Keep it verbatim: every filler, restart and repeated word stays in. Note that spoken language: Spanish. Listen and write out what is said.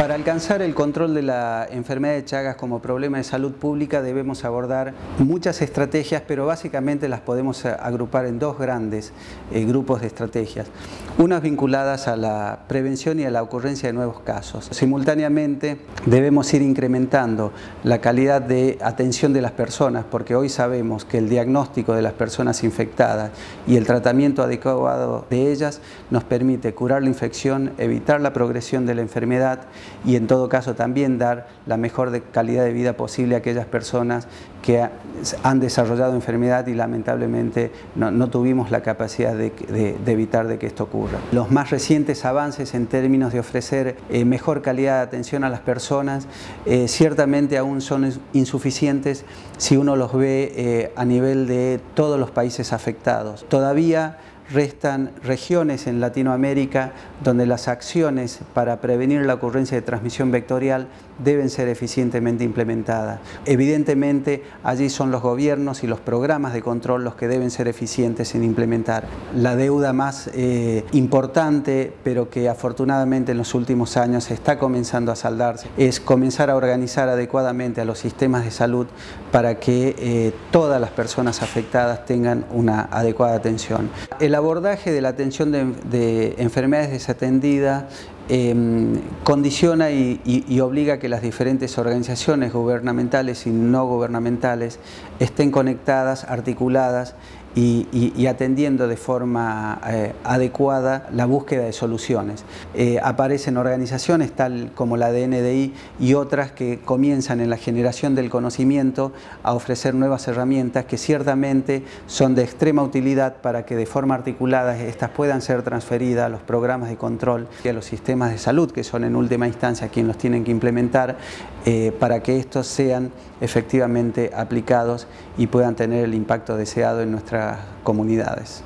Para alcanzar el control de la enfermedad de Chagas como problema de salud pública debemos abordar muchas estrategias, pero básicamente las podemos agrupar en dos grandes eh, grupos de estrategias. Unas vinculadas a la prevención y a la ocurrencia de nuevos casos. Simultáneamente debemos ir incrementando la calidad de atención de las personas, porque hoy sabemos que el diagnóstico de las personas infectadas y el tratamiento adecuado de ellas nos permite curar la infección, evitar la progresión de la enfermedad y en todo caso también dar la mejor calidad de vida posible a aquellas personas que han desarrollado enfermedad y lamentablemente no, no tuvimos la capacidad de, de, de evitar de que esto ocurra. Los más recientes avances en términos de ofrecer eh, mejor calidad de atención a las personas eh, ciertamente aún son insuficientes si uno los ve eh, a nivel de todos los países afectados. Todavía restan regiones en Latinoamérica donde las acciones para prevenir la ocurrencia de transmisión vectorial deben ser eficientemente implementadas. Evidentemente, allí son los gobiernos y los programas de control los que deben ser eficientes en implementar. La deuda más eh, importante, pero que afortunadamente en los últimos años está comenzando a saldarse, es comenzar a organizar adecuadamente a los sistemas de salud para que eh, todas las personas afectadas tengan una adecuada atención. El abordaje de la atención de, de enfermedades desatendidas Eh, condiciona y, y, y obliga a que las diferentes organizaciones gubernamentales y no gubernamentales estén conectadas, articuladas y, y, y atendiendo de forma eh, adecuada la búsqueda de soluciones. Eh, aparecen organizaciones tal como la D N D I y otras que comienzan en la generación del conocimiento a ofrecer nuevas herramientas que ciertamente son de extrema utilidad para que de forma articulada estas puedan ser transferidas a los programas de control y a los sistemas de salud, que son en última instancia quienes los tienen que implementar, eh, para que estos sean efectivamente aplicados y puedan tener el impacto deseado en nuestras comunidades.